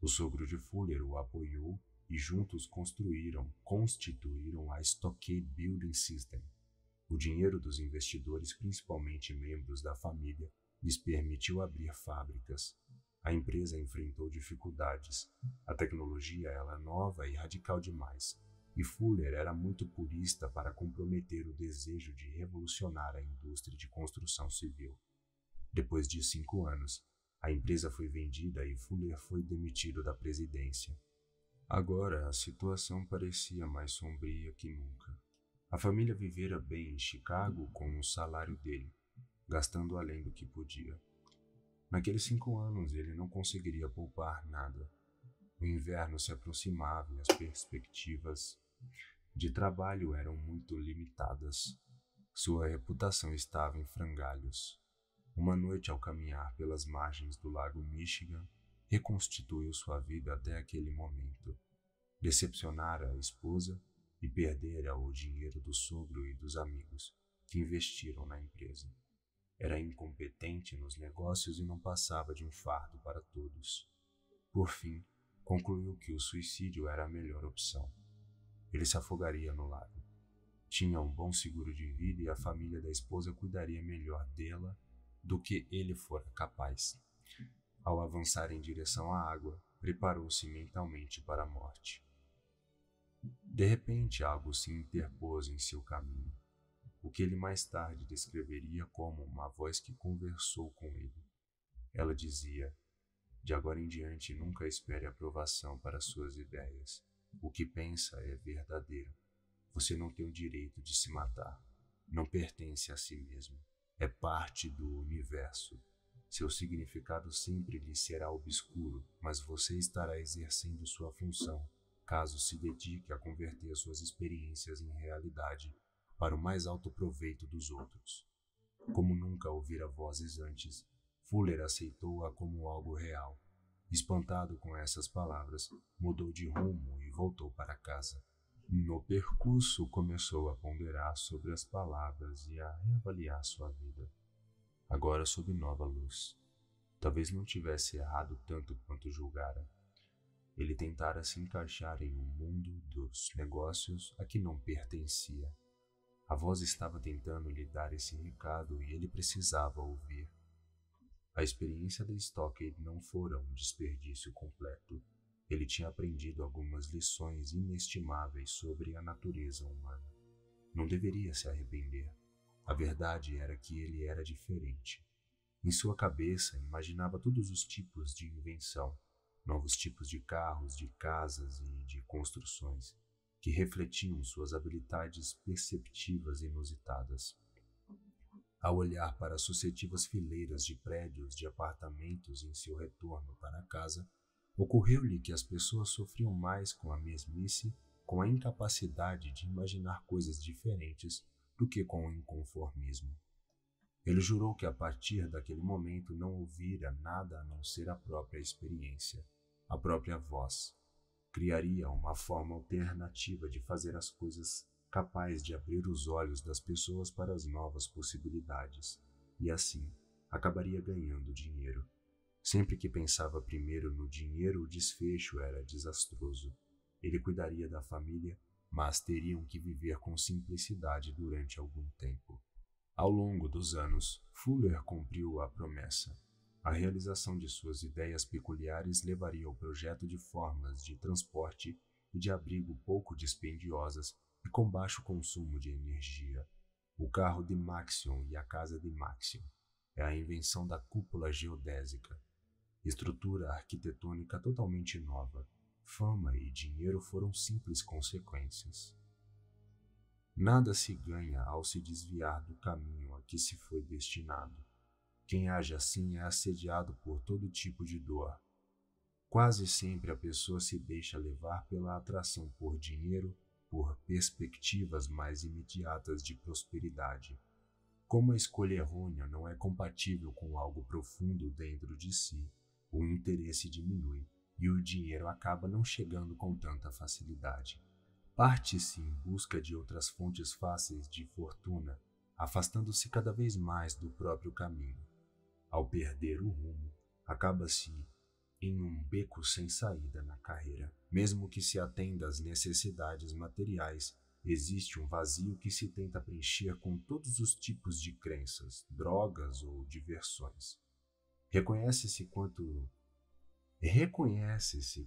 O sogro de Fuller o apoiou e juntos constituíram a Stockade Building System. O dinheiro dos investidores, principalmente membros da família, lhes permitiu abrir fábricas. A empresa enfrentou dificuldades. A tecnologia era nova e radical demais, e Fuller era muito purista para comprometer o desejo de revolucionar a indústria de construção civil. Depois de 5 anos, a empresa foi vendida e Fuller foi demitido da presidência. Agora, a situação parecia mais sombria que nunca. A família vivera bem em Chicago com o salário dele, gastando além do que podia. Naqueles 5 anos, ele não conseguiria poupar nada. O inverno se aproximava e as perspectivas de trabalho eram muito limitadas. Sua reputação estava em frangalhos. Uma noite, ao caminhar pelas margens do lago Michigan, reconstituiu sua vida até aquele momento. Decepcionara a esposa e perdera o dinheiro do sogro e dos amigos que investiram na empresa. Era incompetente nos negócios e não passava de um fardo para todos. Por fim, concluiu que o suicídio era a melhor opção. Ele se afogaria no lago. Tinha um bom seguro de vida e a família da esposa cuidaria melhor dela do que ele fora capaz. Ao avançar em direção à água, preparou-se mentalmente para a morte. De repente, algo se interpôs em seu caminho, o que ele mais tarde descreveria como uma voz que conversou com ele. Ela dizia: "De agora em diante, nunca espere aprovação para suas ideias. O que pensa é verdadeiro. Você não tem o direito de se matar. Não pertence a si mesmo. É parte do universo. Seu significado sempre lhe será obscuro, mas você estará exercendo sua função, caso se dedique a converter suas experiências em realidade, para o mais alto proveito dos outros." Como nunca ouvira vozes antes, Fuller aceitou-a como algo real. Espantado com essas palavras, mudou de rumo e voltou para casa. No percurso, começou a ponderar sobre as palavras e a reavaliar sua vida, agora sob nova luz. Talvez não tivesse errado tanto quanto julgara. Ele tentara se encaixar em um mundo dos negócios a que não pertencia. A voz estava tentando lhe dar esse recado e ele precisava ouvir. A experiência da Stockade não fora um desperdício completo. Ele tinha aprendido algumas lições inestimáveis sobre a natureza humana. Não deveria se arrepender. A verdade era que ele era diferente. Em sua cabeça, imaginava todos os tipos de invenção, novos tipos de carros, de casas e de construções, que refletiam suas habilidades perceptivas inusitadas. Ao olhar para as sucessivas fileiras de prédios, de apartamentos em seu retorno para casa, ocorreu-lhe que as pessoas sofriam mais com a mesmice, com a incapacidade de imaginar coisas diferentes, do que com o inconformismo. Ele jurou que a partir daquele momento não ouvira nada a não ser a própria experiência, a própria voz. Criaria uma forma alternativa de fazer as coisas, capaz de abrir os olhos das pessoas para as novas possibilidades, e assim acabaria ganhando dinheiro. Sempre que pensava primeiro no dinheiro, o desfecho era desastroso. Ele cuidaria da família, mas teriam que viver com simplicidade durante algum tempo. Ao longo dos anos, Fuller cumpriu a promessa. A realização de suas ideias peculiares levaria ao projeto de formas de transporte e de abrigo pouco dispendiosas e com baixo consumo de energia. O carro de Maxion e a casa de Maxion é a invenção da cúpula geodésica. estrutura arquitetônica totalmente nova, fama e dinheiro foram simples consequências. Nada se ganha ao se desviar do caminho a que se foi destinado. Quem age assim é assediado por todo tipo de dor. Quase sempre a pessoa se deixa levar pela atração por dinheiro, por perspectivas mais imediatas de prosperidade. Como a escolha errônea não é compatível com algo profundo dentro de si, o interesse diminui e o dinheiro acaba não chegando com tanta facilidade. Parte-se em busca de outras fontes fáceis de fortuna, afastando-se cada vez mais do próprio caminho. Ao perder o rumo, acaba-se em um beco sem saída na carreira. Mesmo que se atenda às necessidades materiais, existe um vazio que se tenta preencher com todos os tipos de crenças, drogas ou diversões. Reconhece-se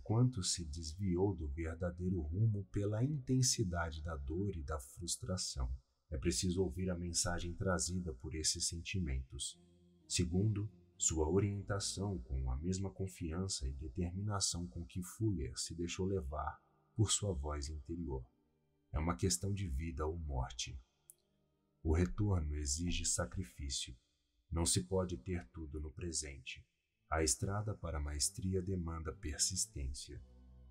quanto se desviou do verdadeiro rumo pela intensidade da dor e da frustração. É preciso ouvir a mensagem trazida por esses sentimentos. Segundo, sua orientação com a mesma confiança e determinação com que Fuller se deixou levar por sua voz interior. É uma questão de vida ou morte. O retorno exige sacrifício. Não se pode ter tudo no presente. A estrada para a maestria demanda persistência.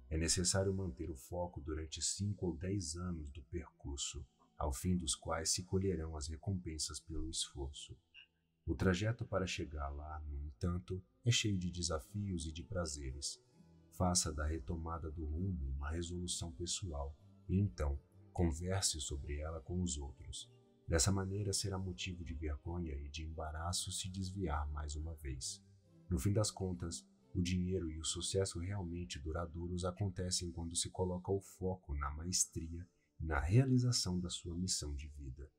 É necessário manter o foco durante 5 ou 10 anos do percurso, ao fim dos quais se colherão as recompensas pelo esforço. O trajeto para chegar lá, no entanto, é cheio de desafios e de prazeres. Faça da retomada do rumo uma resolução pessoal e, então, converse sobre ela com os outros. Dessa maneira será motivo de vergonha e de embaraço se desviar mais uma vez. No fim das contas, o dinheiro e o sucesso realmente duradouros acontecem quando se coloca o foco na maestria e na realização da sua missão de vida.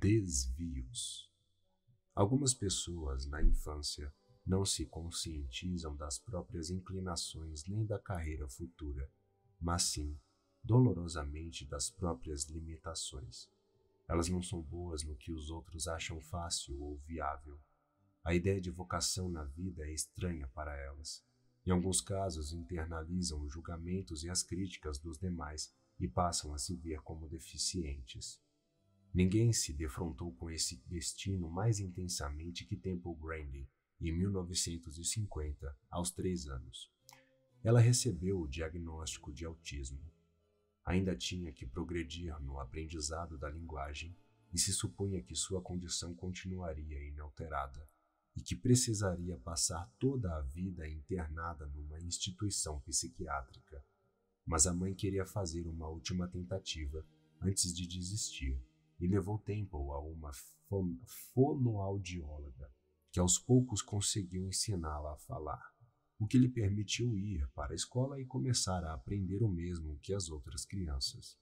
Desvios. Algumas pessoas, na infância, não se conscientizam das próprias inclinações nem da carreira futura, mas sim, dolorosamente, das próprias limitações. Elas não são boas no que os outros acham fácil ou viável. A ideia de vocação na vida é estranha para elas. Em alguns casos, internalizam os julgamentos e as críticas dos demais e passam a se ver como deficientes. Ninguém se defrontou com esse destino mais intensamente que Temple Grandin, em 1950, aos 3 anos. Ela recebeu o diagnóstico de autismo. Ainda tinha que progredir no aprendizado da linguagem e se supunha que sua condição continuaria inalterada e que precisaria passar toda a vida internada numa instituição psiquiátrica. Mas a mãe queria fazer uma última tentativa antes de desistir, e levou tempo a uma fonoaudióloga, que aos poucos conseguiu ensiná-la a falar, o que lhe permitiu ir para a escola e começar a aprender o mesmo que as outras crianças.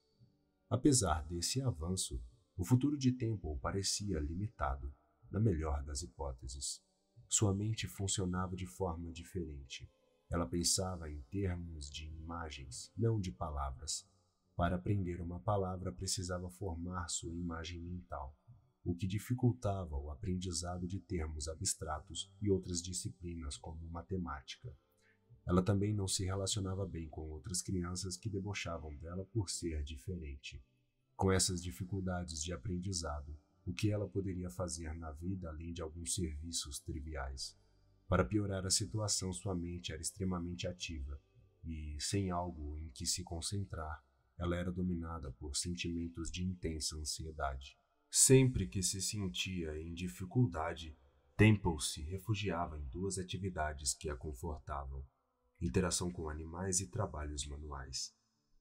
Apesar desse avanço, o futuro de Temple parecia limitado, na melhor das hipóteses. Sua mente funcionava de forma diferente. Ela pensava em termos de imagens, não de palavras. Para aprender uma palavra, precisava formar sua imagem mental, o que dificultava o aprendizado de termos abstratos e outras disciplinas como matemática. Ela também não se relacionava bem com outras crianças que debochavam dela por ser diferente. Com essas dificuldades de aprendizado, o que ela poderia fazer na vida além de alguns serviços triviais? Para piorar a situação, sua mente era extremamente ativa e, sem algo em que se concentrar, ela era dominada por sentimentos de intensa ansiedade. Sempre que se sentia em dificuldade, Temple se refugiava em 2 atividades que a confortavam: interação com animais e trabalhos manuais.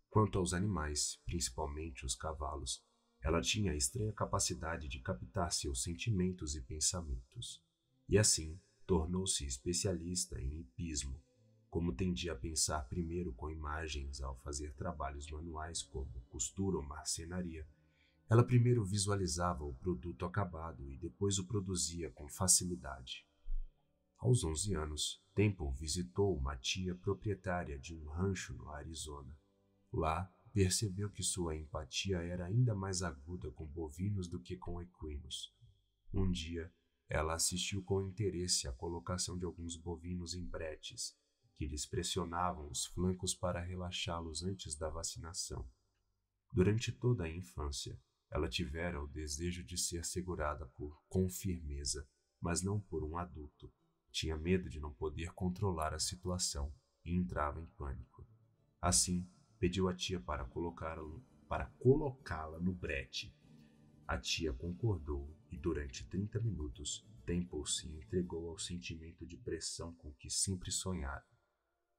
Quanto aos animais, principalmente os cavalos, ela tinha a estranha capacidade de captar seus sentimentos e pensamentos, e assim tornou-se especialista em hipismo, como tendia a pensar primeiro com imagens ao fazer trabalhos manuais como costura ou marcenaria. Ela primeiro visualizava o produto acabado e depois o produzia com facilidade. Aos 11 anos, Temple visitou uma tia proprietária de um rancho no Arizona. Lá, percebeu que sua empatia era ainda mais aguda com bovinos do que com equinos. Um dia, Ela assistiu com interesse à colocação de alguns bovinos em bretes, que lhes pressionavam os flancos para relaxá-los antes da vacinação. Durante toda a infância, ela tivera o desejo de ser segurada com firmeza, mas não por um adulto. Tinha medo de não poder controlar a situação e entrava em pânico. Assim, pediu à tia para colocá-la no brete. A tia concordou e durante 30 minutos, Temple se entregou ao sentimento de pressão com que sempre sonhara.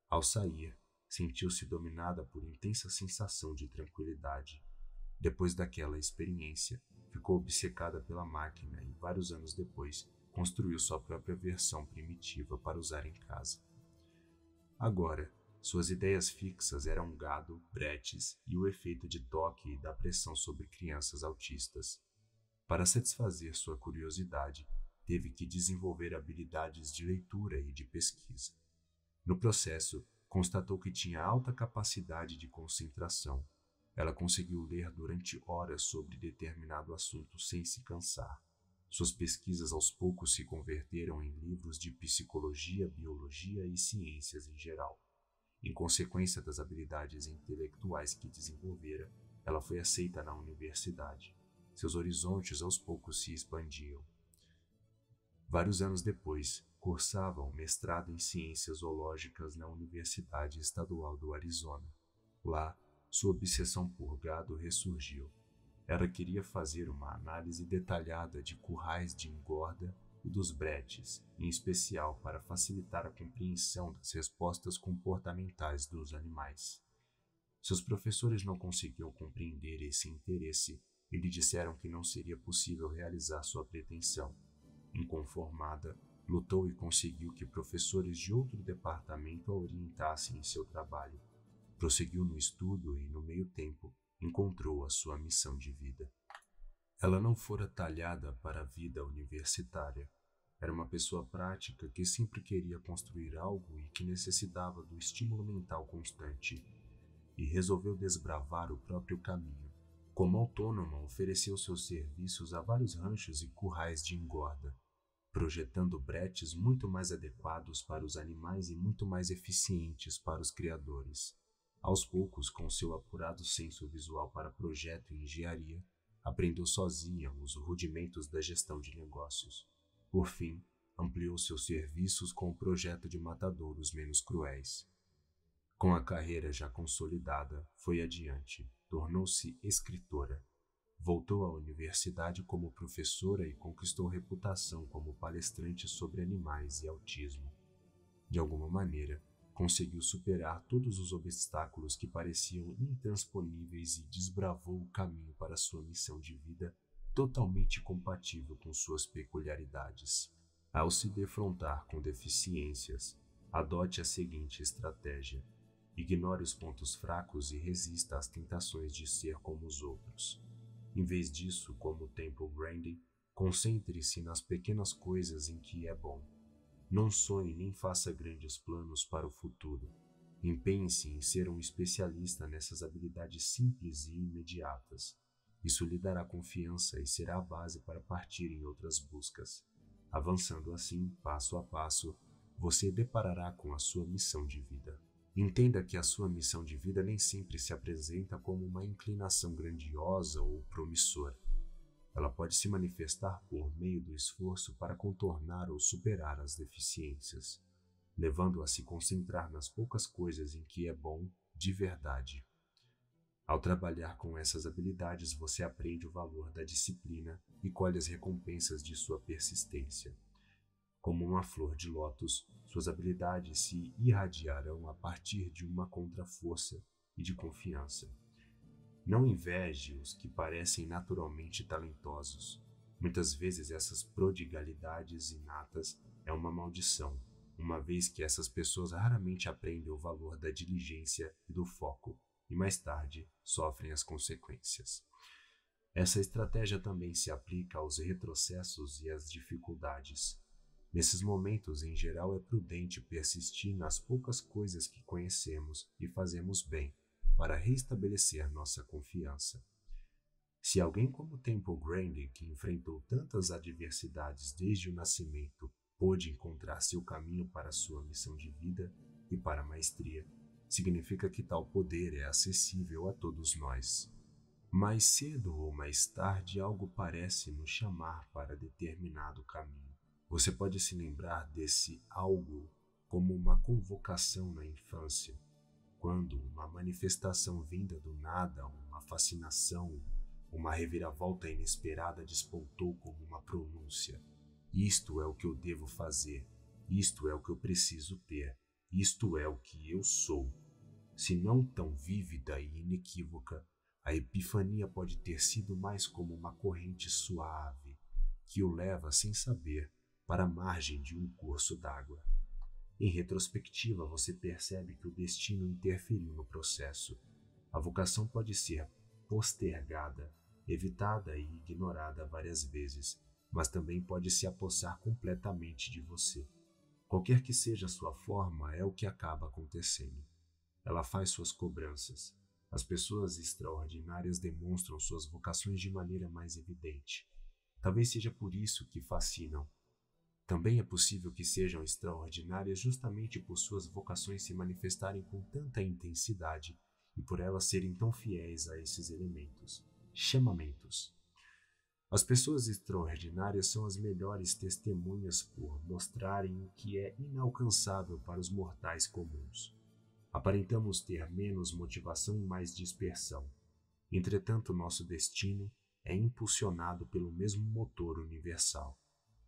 Ao sair, sentiu-se dominada por intensa sensação de tranquilidade. Depois daquela experiência, ficou obcecada pela máquina e vários anos depois, construiu sua própria versão primitiva para usar em casa. Agora, suas ideias fixas eram gado, bretes e o efeito de toque e da pressão sobre crianças autistas. Para satisfazer sua curiosidade, teve que desenvolver habilidades de leitura e de pesquisa. No processo, constatou que tinha alta capacidade de concentração. Ela conseguiu ler durante horas sobre determinado assunto sem se cansar. Suas pesquisas aos poucos se converteram em livros de psicologia, biologia e ciências em geral. Em consequência das habilidades intelectuais que desenvolvera, ela foi aceita na universidade. Seus horizontes aos poucos se expandiam. Vários anos depois, cursava um mestrado em ciências zoológicas na Universidade Estadual do Arizona. Lá, sua obsessão por gado ressurgiu. Ela queria fazer uma análise detalhada de currais de engorda e dos bretes, em especial para facilitar a compreensão das respostas comportamentais dos animais. Seus professores não conseguiam compreender esse interesse e lhe disseram que não seria possível realizar sua pretensão. Inconformada, lutou e conseguiu que professores de outro departamento a orientassem em seu trabalho. Prosseguiu no estudo e, no meio tempo, encontrou a sua missão de vida. Ela não fora talhada para a vida universitária. Era uma pessoa prática que sempre queria construir algo e que necessitava do estímulo mental constante, e resolveu desbravar o próprio caminho. Como autônoma, ofereceu seus serviços a vários ranchos e currais de engorda, projetando bretes muito mais adequados para os animais e muito mais eficientes para os criadores. Aos poucos, com seu apurado senso visual para projeto e engenharia, aprendeu sozinha os rudimentos da gestão de negócios. Por fim, ampliou seus serviços com o projeto de matadouros menos cruéis. Com a carreira já consolidada, foi adiante, tornou-se escritora. Voltou à universidade como professora e conquistou reputação como palestrante sobre animais e autismo. De alguma maneira, conseguiu superar todos os obstáculos que pareciam intransponíveis e desbravou o caminho para sua missão de vida totalmente compatível com suas peculiaridades. Ao se defrontar com deficiências, adote a seguinte estratégia: ignore os pontos fracos e resista às tentações de ser como os outros. Em vez disso, como Temple Grandin, concentre-se nas pequenas coisas em que é bom. Não sonhe nem faça grandes planos para o futuro. Empenhe-se em ser um especialista nessas habilidades simples e imediatas. Isso lhe dará confiança e será a base para partir em outras buscas. Avançando assim, passo a passo, você deparará com a sua missão de vida. Entenda que a sua missão de vida nem sempre se apresenta como uma inclinação grandiosa ou promissora. Ela pode se manifestar por meio do esforço para contornar ou superar as deficiências, levando-a a se concentrar nas poucas coisas em que é bom de verdade. Ao trabalhar com essas habilidades, você aprende o valor da disciplina e colhe as recompensas de sua persistência. Como uma flor de lótus, suas habilidades se irradiarão a partir de uma contraforça e de confiança. Não inveje os que parecem naturalmente talentosos. Muitas vezes essas prodigalidades inatas é uma maldição, uma vez que essas pessoas raramente aprendem o valor da diligência e do foco, e mais tarde sofrem as consequências. Essa estratégia também se aplica aos retrocessos e às dificuldades. Nesses momentos, em geral, é prudente persistir nas poucas coisas que conhecemos e fazemos bem, para restabelecer nossa confiança. Se alguém como Temple Grandin, que enfrentou tantas adversidades desde o nascimento, pôde encontrar seu caminho para sua missão de vida e para a maestria, significa que tal poder é acessível a todos nós. Mais cedo ou mais tarde, algo parece nos chamar para determinado caminho. Você pode se lembrar desse algo como uma convocação na infância, quando uma manifestação vinda do nada, uma fascinação, uma reviravolta inesperada despontou como uma pronúncia. Isto é o que eu devo fazer, isto é o que eu preciso ter, isto é o que eu sou. Se não tão vívida e inequívoca, a epifania pode ter sido mais como uma corrente suave, que o leva, sem saber, para a margem de um curso d'água. Em retrospectiva, você percebe que o destino interferiu no processo. A vocação pode ser postergada, evitada e ignorada várias vezes, mas também pode se apossar completamente de você. Qualquer que seja a sua forma, é o que acaba acontecendo. Ela faz suas cobranças. As pessoas extraordinárias demonstram suas vocações de maneira mais evidente. Talvez seja por isso que fascinam. Também é possível que sejam extraordinárias justamente por suas vocações se manifestarem com tanta intensidade e por elas serem tão fiéis a esses elementos, chamamentos. As pessoas extraordinárias são as melhores testemunhas por mostrarem o que é inalcançável para os mortais comuns. Aparentamos ter menos motivação e mais dispersão. Entretanto, nosso destino é impulsionado pelo mesmo motor universal.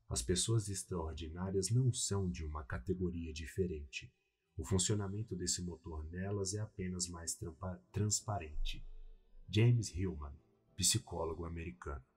As pessoas extraordinárias não são de uma categoria diferente. O funcionamento desse motor nelas é apenas mais transparente. James Hillman, psicólogo americano.